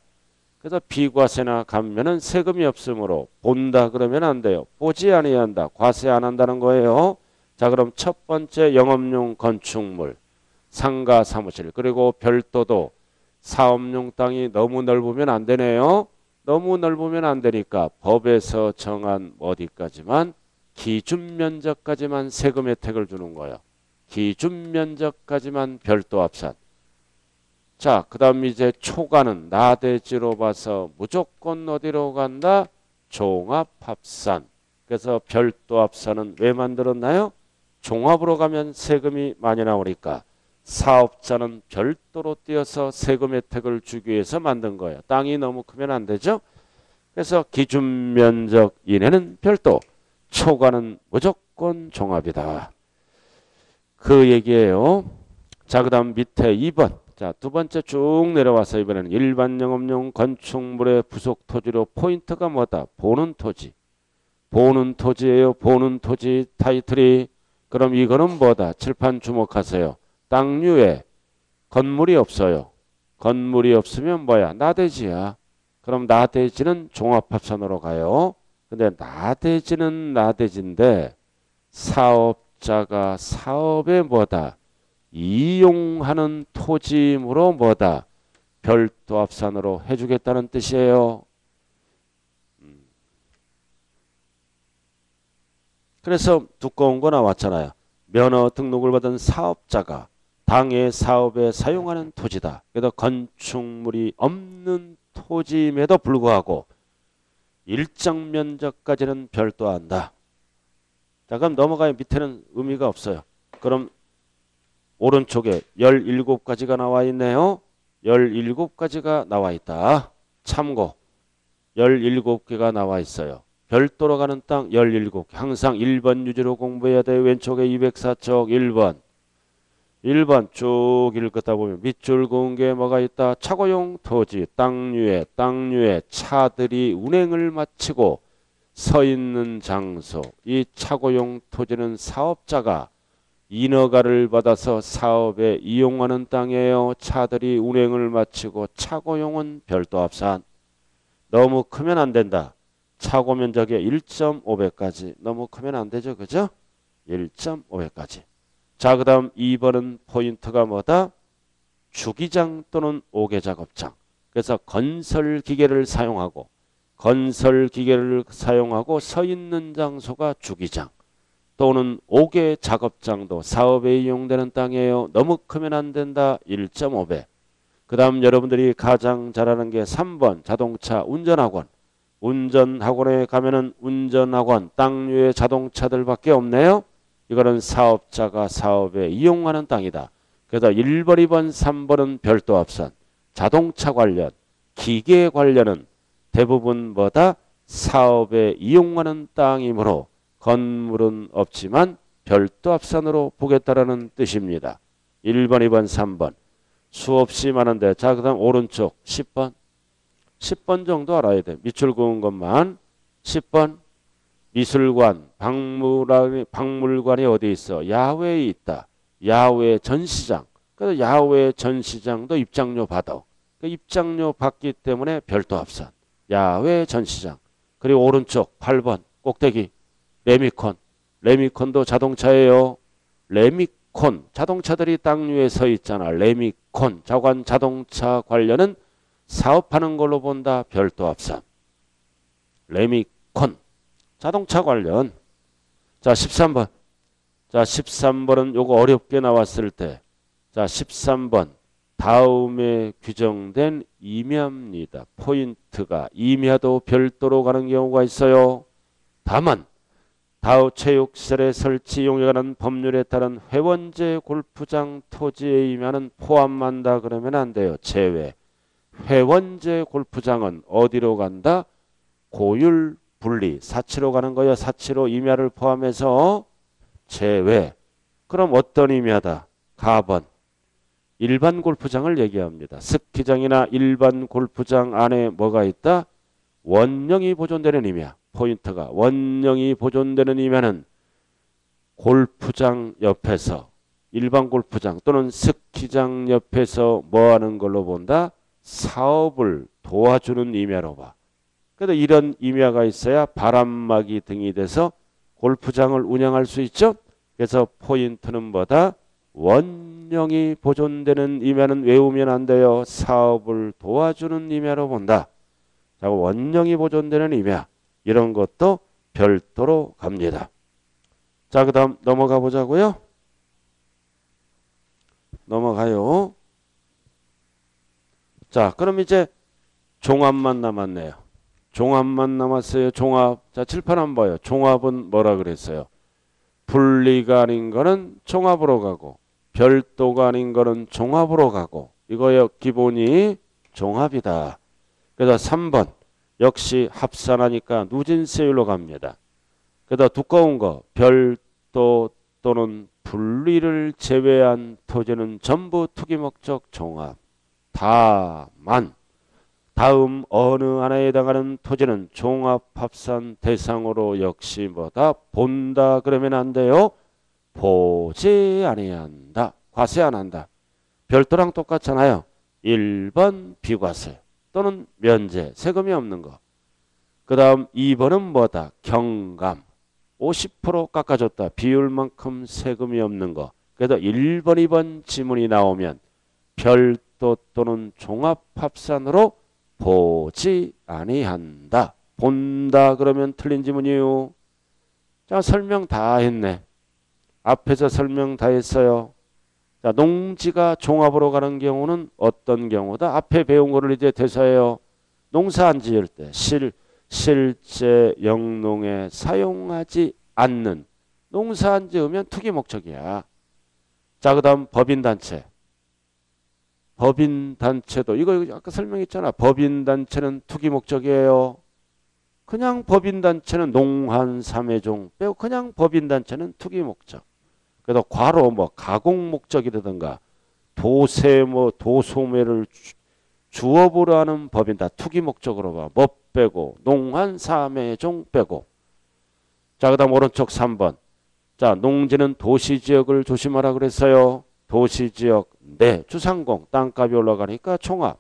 그래서 비과세나 감면은 세금이 없으므로 본다 그러면 안 돼요. 보지 아니한다. 과세 안 한다는 거예요. 자, 그럼 첫 번째 영업용 건축물, 상가 사무실, 그리고 별도도 사업용 땅이 너무 넓으면 안 되네요. 너무 넓으면 안 되니까 법에서 정한 어디까지만, 기준 면적까지만 세금 혜택을 주는 거예요. 기준 면적까지만 별도 합산. 자, 그 다음 이제 초과는 나대지로 봐서 무조건 어디로 간다? 종합합산. 그래서 별도 합산은 왜 만들었나요? 종합으로 가면 세금이 많이 나오니까 사업자는 별도로 띄어서 세금 혜택을 주기 위해서 만든 거예요. 땅이 너무 크면 안 되죠. 그래서 기준 면적 이내는 별도, 초과는 무조건 종합이다. 그 얘기예요. 자, 그 다음 밑에 이 번. 자, 두 번째 쭉 내려와서 이번에는 일반 영업용 건축물의 부속 토지로 포인트가 뭐다? 보는 토지. 보는 토지예요. 보는 토지 타이틀이. 그럼 이거는 뭐다? 칠판 주목하세요. 땅류에 건물이 없어요. 건물이 없으면 뭐야? 나대지야. 그럼 나대지는 종합합산으로 가요. 근데 나대지는 나대지인데 사업자가 사업에 뭐다? 이용하는 토지므로 뭐다? 별도 합산으로 해주겠다는 뜻이에요. 그래서 두꺼운 거 나왔잖아요. 면허 등록을 받은 사업자가 당해 사업에 사용하는 토지다. 그래서 건축물이 없는 토지임에도 불구하고 일정 면적까지는 별도한다. 자, 그럼 넘어가요. 밑에는 의미가 없어요. 그럼 오른쪽에 열일곱 가지가 나와 있네요. 열일곱 가지가 나와 있다. 참고 열일곱 개가 나와 있어요. 별도로 가는 땅 열일곱 개. 항상 일 번 유지로 공부해야 돼요. 왼쪽에 이백사 쪽 일 번. 일 번 쭉 읽다 보면 밑줄 그은 게 뭐가 있다? 착오용 토지, 땅류에, 땅류에 차들이 운행을 마치고 서 있는 장소. 이 착오용 토지는 사업자가 인허가를 받아서 사업에 이용하는 땅이에요. 차들이 운행을 마치고 착오용은 별도 합산. 너무 크면 안 된다. 착오 면적의 일 점 오 배까지. 너무 크면 안 되죠. 그죠? 일 점 오 배까지. 자, 그 다음 이 번은 포인트가 뭐다? 주기장 또는 옥외작업장. 그래서 건설기계를 사용하고 건설기계를 사용하고 서 있는 장소가 주기장 또는 옥외작업장도 사업에 이용되는 땅이에요. 너무 크면 안 된다. 일 점 오 배. 그 다음 여러분들이 가장 잘하는 게 삼 번 자동차 운전학원. 운전학원에 가면은 운전학원 땅류의 자동차들밖에 없네요. 이거는 사업자가 사업에 이용하는 땅이다. 그래서 일 번, 이 번, 삼 번은 별도 합산. 자동차 관련, 기계 관련은 대부분 뭐다? 사업에 이용하는 땅이므로 건물은 없지만 별도 합산으로 보겠다라는 뜻입니다. 일 번, 이 번, 삼 번. 수없이 많은데. 자, 그 다음 오른쪽 십 번. 십 번 정도 알아야 돼. 밑줄 그은 것만. 십 번 미술관, 박물관이, 박물관이 어디 있어? 야외에 있다. 야외 전시장. 그래서 야외 전시장도 입장료 받아. 그 입장료 받기 때문에 별도 합산. 야외 전시장. 그리고 오른쪽 팔 번 꼭대기 레미콘. 레미콘도 자동차예요. 레미콘 자동차들이 땅류에 서 있잖아. 레미콘 자관 자동차 관련은 사업하는 걸로 본다. 별도 합산. 레미콘 자동차 관련. 자, 십삼 번. 자, 십삼 번은 요거 어렵게 나왔을 때. 자, 십삼 번. 다음에 규정된 임야입니다. 포인트가 임야도 별도로 가는 경우가 있어요. 다만 다우 체육시설의 설치 용역에 관한 법률에 따른 회원제 골프장 토지의 임야는 포함한다 그러면 안 돼요. 제외. 회원제 골프장은 어디로 간다? 고율 분리 사치로 가는 거예요. 사치로 임야를 포함해서 제외. 그럼 어떤 임야다? 사 번. 일반 골프장을 얘기합니다. 스키장이나 일반 골프장 안에 뭐가 있다? 원령이 보존되는 임야. 포인트가 원령이 보존되는 임야는 골프장 옆에서 일반 골프장 또는 스키장 옆에서 뭐 하는 걸로 본다? 사업을 도와주는 임야로 봐. 그래서 이런 임야가 있어야 바람막이 등이 돼서 골프장을 운영할 수 있죠. 그래서 포인트는 뭐다? 원령이 보존되는 임야는 외우면 안 돼요. 사업을 도와주는 임야로 본다. 자, 원령이 보존되는 임야. 이런 것도 별도로 갑니다. 자, 그 다음 넘어가 보자고요. 넘어가요. 자, 그럼 이제 종합만 남았네요. 종합만 남았어요. 종합. 자, 칠판 한번 봐요. 종합은 뭐라 그랬어요? 분리가 아닌 거는 종합으로 가고 별도가 아닌 거는 종합으로 가고 이거요. 기본이 종합이다. 그래서 삼 번 역시 합산하니까 누진세율로 갑니다. 그래서 두꺼운 거 별도 또는 분리를 제외한 토지는 전부 투기 목적 종합. 다만 다음 어느 하나에 해당하는 토지는 종합합산 대상으로 역시 뭐다? 본다. 그러면 안 돼요. 보지 아니한다. 과세 안 한다. 별도랑 똑같잖아요. 일 번 비과세 또는 면제 세금이 없는 거. 그 다음 이 번은 뭐다? 경감. 오십 퍼센트 깎아줬다. 비율만큼 세금이 없는 거. 그래서 일 번 이 번 지문이 나오면 별도 또는 종합합산으로 보지 아니한다. 본다 그러면 틀린 지문이요. 자, 설명 다 했네. 앞에서 설명 다 했어요. 자, 농지가 종합으로 가는 경우는 어떤 경우다? 앞에 배운 거를 이제 되살려요. 농사 안 지을 때 실, 실제 영농에 사용하지 않는 농사 안 지으면 투기 목적이야. 자, 그 다음 법인단체. 법인단체도 이거 아까 설명했잖아. 법인단체는 투기 목적이에요. 그냥 법인단체는 농한 삼해종 빼고 그냥 법인단체는 투기 목적. 그래서 과로 뭐 가공 목적이라든가 도세 뭐 도소매를 주업으로 하는 법인 다 투기 목적으로 봐. 뭐 빼고 농한 삼해종 빼고. 자, 그 다음 오른쪽 삼 번. 자, 농지는 도시지역을 조심하라 그랬어요. 도시지역 내 주상공 땅값이 올라가니까 총합.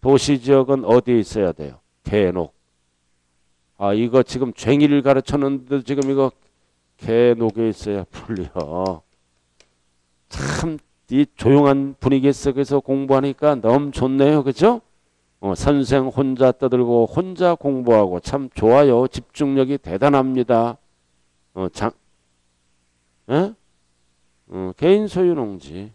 도시지역은 어디에 있어야 돼요? 개녹. 아, 이거 지금 쟁이를 가르쳤는데 지금 이거 개녹에 있어야 풀려. 참 이 조용한 분위기 속에서 공부하니까 너무 좋네요. 그죠? 어, 선생 혼자 떠들고 혼자 공부하고 참 좋아요. 집중력이 대단합니다. 어, 장, 에? 어, 개인 소유 농지.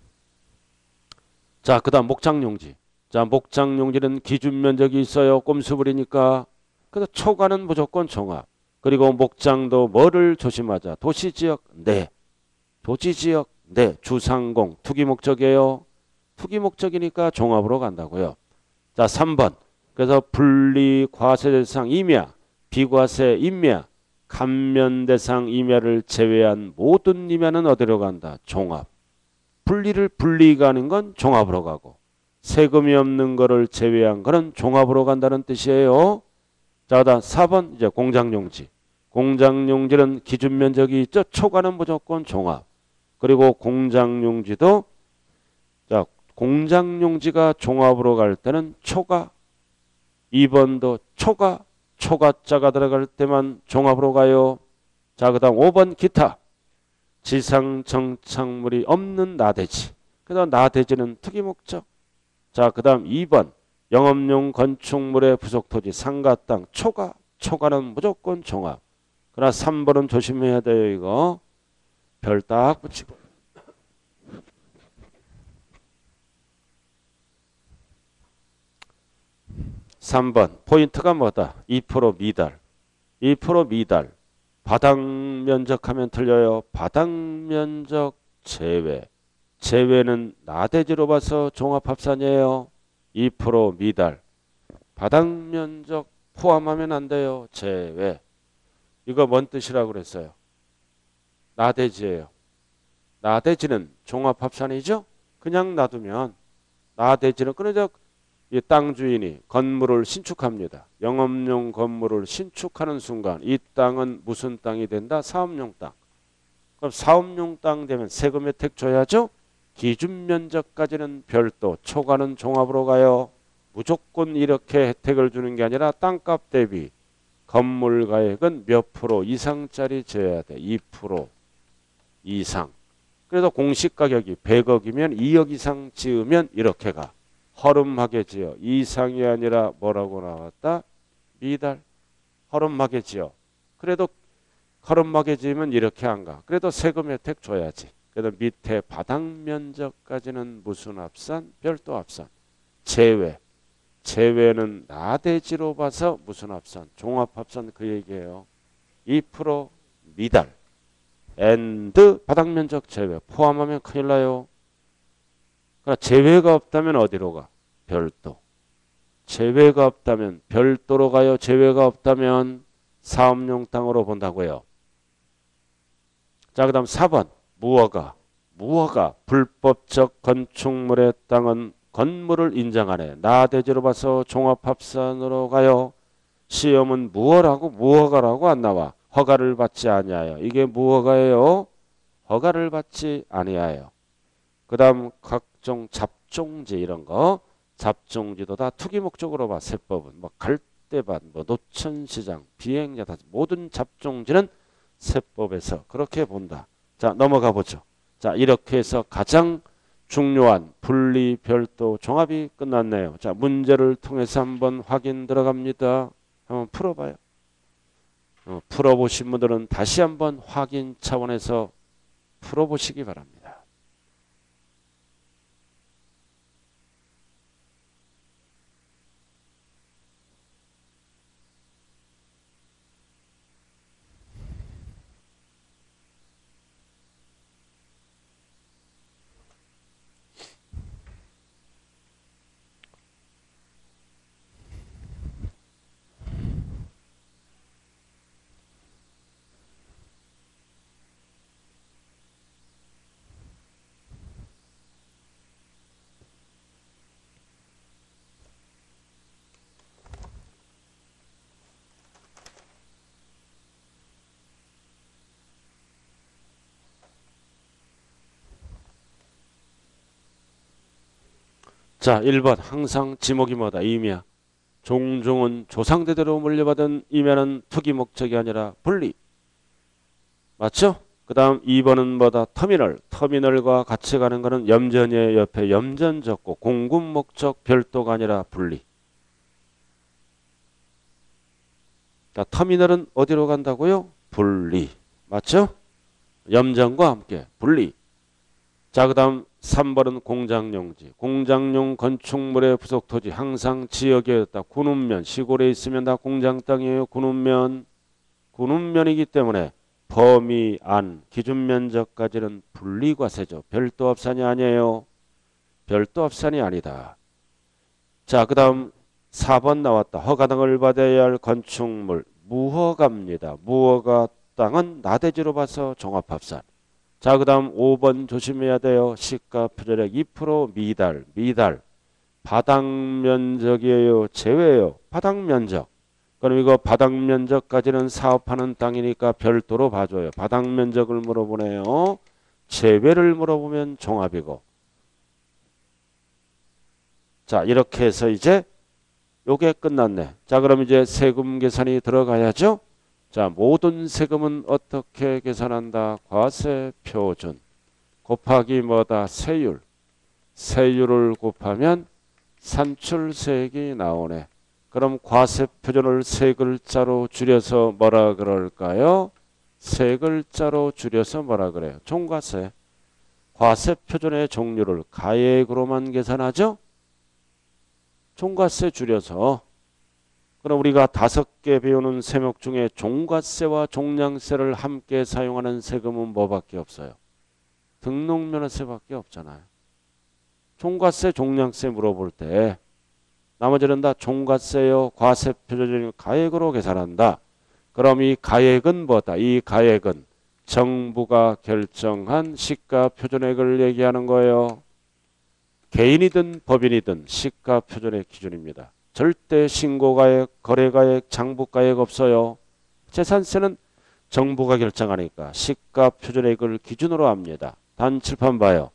자, 그 다음 목장용지. 자, 목장용지는 기준 면적이 있어요. 꼼수불이니까. 그래서 초과는 무조건 종합. 그리고 목장도 뭐를 조심하자. 도시지역 내. 도시지역 내. 주상공. 투기 목적이에요. 투기 목적이니까 종합으로 간다고요. 자, 삼 번. 그래서 분리 과세 대상 임야. 비과세 임야. 감면 대상 임야를 제외한 모든 임야는 어디로 간다? 종합. 분리를 분리가 아닌 건 종합으로 가고 세금이 없는 거를 제외한 거는 종합으로 간다는 뜻이에요. 자, 그다음 사 번 이제 공장용지. 공장용지는 기준 면적이 있죠. 초과는 무조건 종합. 그리고 공장용지도 자, 공장용지가 종합으로 갈 때는 초과. 이 번도 초과. 초과자가 들어갈 때만 종합으로 가요. 자, 그 다음 오 번 기타. 지상 정착물이 없는 나대지. 그 다음 나대지는 투기 목적. 자, 그 다음 이 번 영업용 건축물의 부속토지 상가 땅 초과. 초과는 무조건 종합. 그러나 삼 번은 조심해야 돼요. 이거 별 딱 붙이고. 삼 번 포인트가 뭐다? 이 퍼센트 미달. 이 퍼센트 미달. 바닥면적 하면 틀려요. 바닥면적 제외. 제외는 나대지로 봐서 종합합산이에요. 이 퍼센트 미달. 바닥면적 포함하면 안 돼요. 제외. 이거 뭔 뜻이라고 그랬어요? 나대지예요. 나대지는 종합합산이죠. 그냥 놔두면 나대지는 그러자 이 땅 주인이 건물을 신축합니다. 영업용 건물을 신축하는 순간 이 땅은 무슨 땅이 된다? 사업용 땅. 그럼 사업용 땅 되면 세금 혜택 줘야죠. 기준 면적까지는 별도, 초과는 종합으로 가요. 무조건 이렇게 혜택을 주는 게 아니라 땅값 대비 건물 가액은 몇 프로 이상짜리 줘야 돼. 이 퍼센트 이상. 그래서 공시가격이 백억이면 이억 이상 지으면 이렇게 가. 허름하게 지어. 이상이 아니라 뭐라고 나왔다? 미달. 허름하게 지어. 그래도 허름하게 지으면 이렇게 안 가. 그래도 세금 혜택 줘야지. 그래서 밑에 바닥 면적까지는 무슨 합산? 별도 합산. 제외. 제외는 나대지로 봐서 무슨 합산? 종합합산 그 얘기예요. 이 퍼센트 미달. 엔드 바닥 면적 제외. 포함하면 큰일 나요. 그러니까 제외가 없다면 어디로 가? 별도. 제외가 없다면 별도로 가요. 제외가 없다면 사업용 땅으로 본다고요. 자, 그 다음 사 번. 무허가. 무허가. 불법적 건축물의 땅은 건물을 인정하네. 나대지로 봐서 종합합산으로 가요. 시험은 무허라고 무허가라고 안 나와. 허가를 받지 아니하여. 이게 무허가예요. 허가를 받지 아니하여. 그 다음 각종 잡종지 이런 거. 잡종지도 다 투기 목적으로 봐. 세법은. 뭐 갈대밭, 뭐 노천시장, 비행자 다 모든 잡종지는 세법에서 그렇게 본다. 자, 넘어가 보죠. 자, 이렇게 해서 가장 중요한 분리, 별도, 종합이 끝났네요. 자, 문제를 통해서 한번 확인 들어갑니다. 한번 풀어봐요. 어, 풀어보신 분들은 다시 한번 확인 차원에서 풀어보시기 바랍니다. 자, 일 번 항상 지목이 뭐다? 임야. 종종은 조상대대로 물려받은 임야는 투기 목적이 아니라 분리. 맞죠? 그 다음 이 번은 뭐다? 터미널. 터미널과 같이 가는 거는 염전의 옆에 염전 적고 공급 목적 별도가 아니라 분리. 자, 터미널은 어디로 간다고요? 분리. 맞죠? 염전과 함께 분리. 자, 그 다음 삼 번은 공장용지. 공장용 건축물의 부속토지 항상 지역에 있다. 군운면 시골에 있으면 다 공장 땅이에요. 군운면. 군운면이기 때문에 범위 안 기준 면적까지는 분리과세죠. 별도 합산이 아니에요. 별도 합산이 아니다. 자, 그 다음 사 번 나왔다. 허가 등을 받아야 할 건축물. 무허가입니다. 무허가 땅은 나대지로 봐서 종합합산. 자, 그 다음 오 번 조심해야 돼요. 시가 표절액 이 퍼센트 미달. 미달. 바닥면적이에요. 제외예요. 바닥면적. 그럼 이거 바닥면적까지는 사업하는 땅이니까 별도로 봐줘요. 바닥면적을 물어보네요. 제외를 물어보면 종합이고. 자, 이렇게 해서 이제 요게 끝났네. 자, 그럼 이제 세금 계산이 들어가야죠. 자, 모든 세금은 어떻게 계산한다? 과세 표준 곱하기 뭐다? 세율. 세율을 곱하면 산출세액이 나오네. 그럼 과세 표준을 세 글자로 줄여서 뭐라 그럴까요? 세 글자로 줄여서 뭐라 그래요? 종과세. 과세 표준의 종류를 가액으로만 계산하죠? 종과세 줄여서. 그럼 우리가 다섯 개 배우는 세목 중에 종과세와 종량세를 함께 사용하는 세금은 뭐밖에 없어요? 등록면허세밖에 없잖아요. 종과세, 종량세 물어볼 때 나머지는 다 종과세요, 과세표준 가액으로 계산한다. 그럼 이 가액은 뭐다? 이 가액은 정부가 결정한 시가표준액을 얘기하는 거예요. 개인이든 법인이든 시가표준액 기준입니다. 절대 신고가액, 거래가액, 장부가액 없어요. 재산세는 정부가 결정하니까 시가표준액을 기준으로 합니다. 단 칠판 봐요.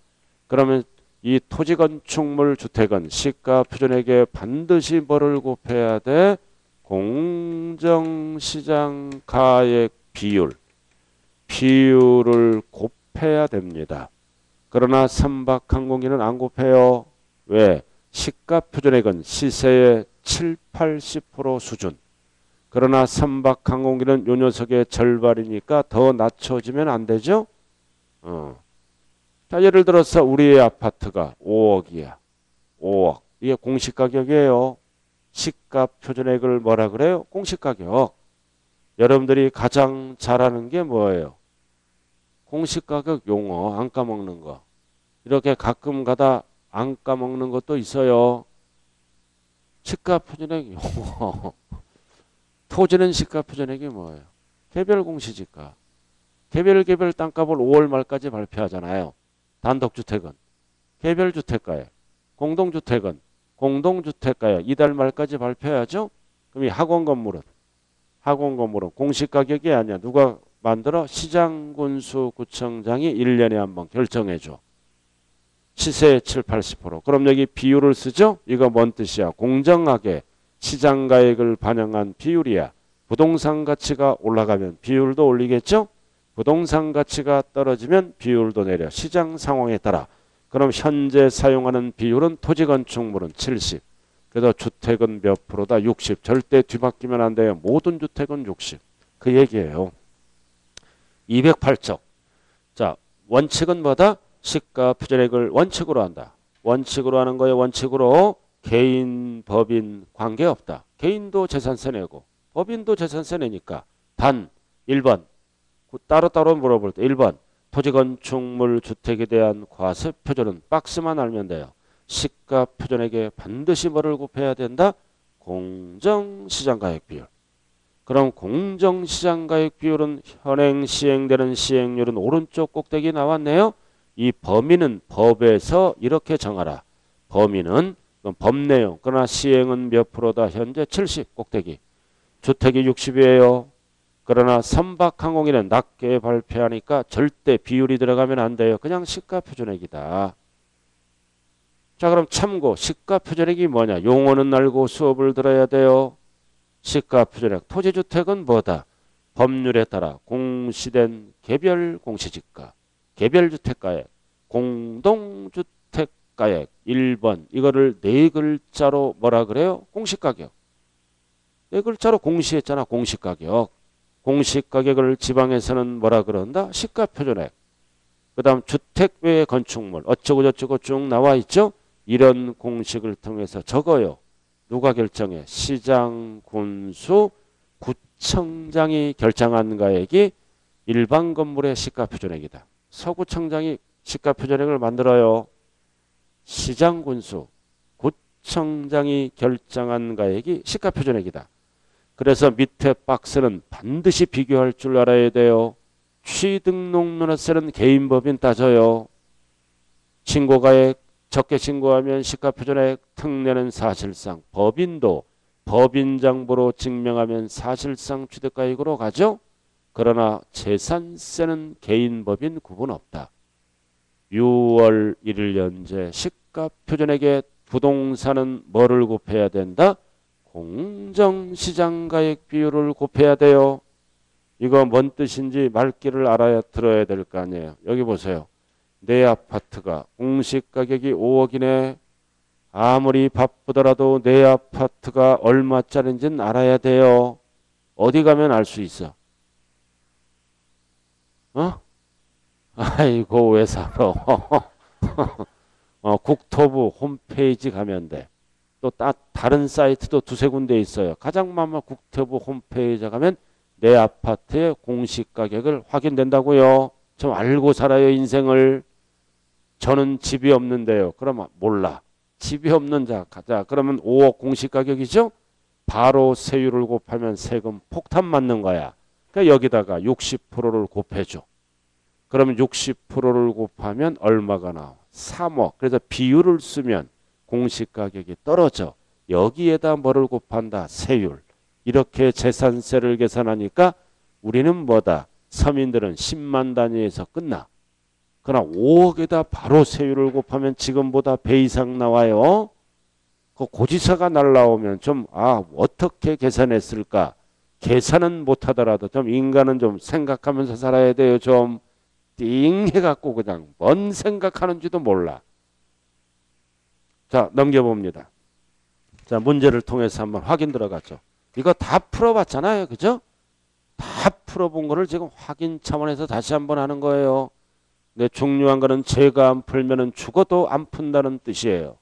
그러면 이 토지, 건축물, 주택은 시가표준액에 반드시 뭐를 곱해야 돼? 공정시장 가액 비율. 비율을 곱해야 됩니다. 그러나 삼박항공기는 안 곱해요. 왜? 시가표준액은 시세의 칠, 팔십 퍼센트 수준. 그러나 삼박항공기는 요 녀석의 절반이니까 더 낮춰지면 안 되죠? 어. 자, 예를 들어서 우리의 아파트가 오억이야. 오억. 이게 공시가격이에요. 시가표준액을 뭐라 그래요? 공시가격. 여러분들이 가장 잘하는 게 뭐예요? 공시가격 용어 안 까먹는 거. 이렇게 가끔 가다 안 까먹는 것도 있어요. 시가표준액 용어. 토지는 시가표준액이 뭐예요? 개별공시지가. 개별개별 땅값을 오월 말까지 발표하잖아요. 단독주택은. 개별주택가액. 공동주택은. 공동주택가액. 이달 말까지 발표해야죠. 그럼 이 학원건물은. 학원건물은 공시가격이 아니야. 누가 만들어? 시장군수 구청장이 일 년에 한 번 결정해줘. 시세의 칠, 팔십 퍼센트. 그럼 여기 비율을 쓰죠? 이거 뭔 뜻이야? 공정하게. 시장가액을 반영한 비율이야. 부동산 가치가 올라가면 비율도 올리겠죠? 부동산 가치가 떨어지면 비율도 내려. 시장 상황에 따라. 그럼 현재 사용하는 비율은 토지 건축물은 칠십. 그래서 주택은 몇 프로다? 육십. 절대 뒤바뀌면 안 돼요. 모든 주택은 육십. 그 얘기예요. 이백팔 쪽. 자, 원칙은 뭐다? 시가표준액을 원칙으로 한다. 원칙으로 하는 거예요. 원칙으로. 개인, 법인 관계없다. 개인도 재산세 내고 법인도 재산세 내니까 단 일 번 따로따로 물어볼 때 일 번 토지, 건축물, 주택에 대한 과세표준은 박스만 알면 돼요. 시가표준액에 반드시 뭐를 곱해야 된다? 공정시장가액 비율. 그럼 공정시장가액 비율은 현행 시행되는 시행률은 오른쪽 꼭대기 나왔네요. 이 범위는 법에서 이렇게 정하라. 범위는 법 내용. 그러나 시행은 몇 프로다? 현재 칠십 꼭대기. 주택이 육십이에요. 그러나 선박항공기는 낮게 발표하니까 절대 비율이 들어가면 안 돼요. 그냥 시가표준액이다. 자, 그럼 참고 시가표준액이 뭐냐? 용어는 알고 수업을 들어야 돼요. 시가표준액. 토지주택은 뭐다? 법률에 따라 공시된 개별공시지가, 개별주택가액, 공동주택 가액 일 번 이거를 네 글자로 뭐라 그래요? 공시가격. 네 글자로 공시했잖아. 공시가격. 공시가격을 지방에서는 뭐라 그런다? 시가표준액. 그 다음 주택 외의 건축물 어쩌고저쩌고 쭉 나와 있죠? 이런 공식을 통해서 적어요. 누가 결정해? 시장, 군수, 구청장이 결정한 가액이 일반 건물의 시가표준액이다. 서구청장이 시가표준액을 만들어요. 시장군수, 구청장이 결정한 가액이 시가표준액이다. 그래서 밑에 박스는 반드시 비교할 줄 알아야 돼요. 취득농민세는 개인법인 따져요. 신고가액, 적게 신고하면 시가표준액, 특례는 사실상 법인도 법인장부로 증명하면 사실상 취득가액으로 가죠. 그러나 재산세는 개인법인 구분 없다. 유월 일일 현재 시가표준액에 부동산은 뭐를 곱해야 된다? 공정시장가액 비율을 곱해야 돼요. 이거 뭔 뜻인지 말귀를 알아야 들어야 될 거 아니에요. 여기 보세요. 내 아파트가 공시가격이 오억이네. 아무리 바쁘더라도 내 아파트가 얼마짜리인지는 알아야 돼요. 어디 가면 알 수 있어? 어? 아이고 왜 살아. 어, 국토부 홈페이지 가면 돼. 또 따, 다른 사이트도 두세 군데 있어요. 가장 많은 국토부 홈페이지 가면 내 아파트의 공시가격을 확인된다고요. 좀 알고 살아요 인생을. 저는 집이 없는데요. 그럼 몰라. 집이 없는 자, 가자. 그러면 오억 공시가격이죠. 바로 세율을 곱하면 세금 폭탄 맞는 거야. 그러니까 여기다가 육십 퍼센트를 곱해줘. 그러면 육십 퍼센트를 곱하면 얼마가 나와? 삼억. 그래서 비율을 쓰면 공시가격이 떨어져. 여기에다 뭐를 곱한다? 세율. 이렇게 재산세를 계산하니까 우리는 뭐다? 서민들은 십만 단위에서 끝나. 그러나 오억에다 바로 세율을 곱하면 지금보다 배 이상 나와요. 그 고지서가 날라오면 좀 아 어떻게 계산했을까? 계산은 못하더라도 좀 인간은 좀 생각하면서 살아야 돼요. 좀 띵 해갖고 그냥 뭔 생각하는지도 몰라. 자, 넘겨봅니다. 자, 문제를 통해서 한번 확인 들어갔죠. 이거 다 풀어봤잖아요. 그죠? 다 풀어본 거를 지금 확인 차원에서 다시 한번 하는 거예요. 근데 중요한 거는 제가 안 풀면은 죽어도 안 푼다는 뜻이에요.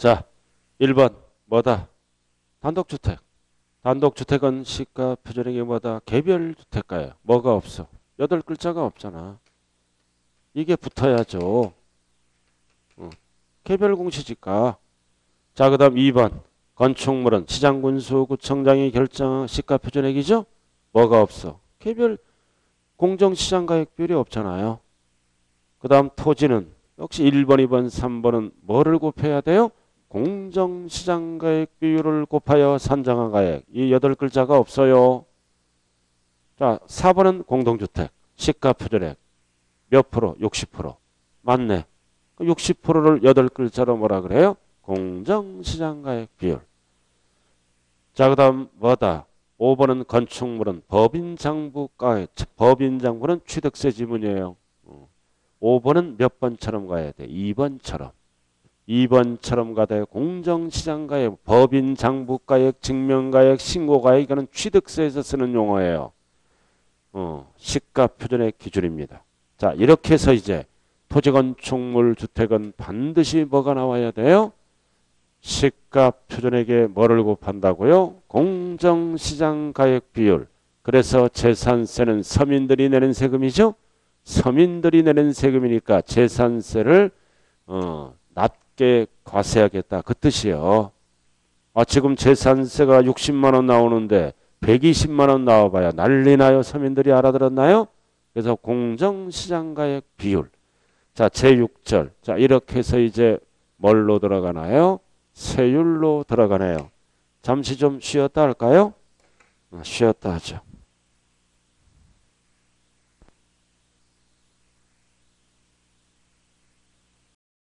자, 일 번 뭐다? 단독주택. 단독주택은 시가 표준행위 뭐다? 개별주택가야. 뭐가 없어? 여덟 글자가 없잖아. 이게 붙어야죠. 응. 개별공시지가. 자, 그 다음 이 번 건축물은 시장군수 구청장이 결정 시가 표준행위죠? 뭐가 없어? 개별 공정시장가액비율이 없잖아요. 그 다음 토지는 역시 일 번, 이 번, 삼 번은 뭐를 곱해야 돼요? 공정시장가액 비율을 곱하여 산정한 가액. 이 여덟 글자가 없어요. 자, 사 번은 공동주택. 시가 표준액. 몇 프로? 육십 퍼센트. 맞네. 육십 퍼센트를 여덟 글자로 뭐라 그래요? 공정시장가액 비율. 자, 그 다음 뭐다? 오 번은 건축물은 법인장부가액. 법인장부는 취득세 지문이에요. 오 번은 몇 번처럼 가야 돼? 이 번처럼. 이 번처럼 가되 공정시장가액, 법인 장부가액, 증명가액, 신고가액, 이거는 취득세에서 쓰는 용어예요. 어, 시가표준의 기준입니다. 자, 이렇게 해서 이제 토지건축물 주택은 반드시 뭐가 나와야 돼요? 시가표준액에 뭐를 곱한다고요? 공정시장가액 비율. 그래서 재산세는 서민들이 내는 세금이죠? 서민들이 내는 세금이니까 재산세를 어, 낮게 과세하겠다 그 뜻이요. 아, 지금 재산세가 육십만 원 나오는데 백이십만 원 나와봐야 난리나요. 서민들이 알아들었나요? 그래서 공정시장가액 비율. 자, 제육 절. 자, 이렇게 해서 이제 뭘로 들어가나요? 세율로 들어가네요. 잠시 좀 쉬었다 할까요? 쉬었다 하죠.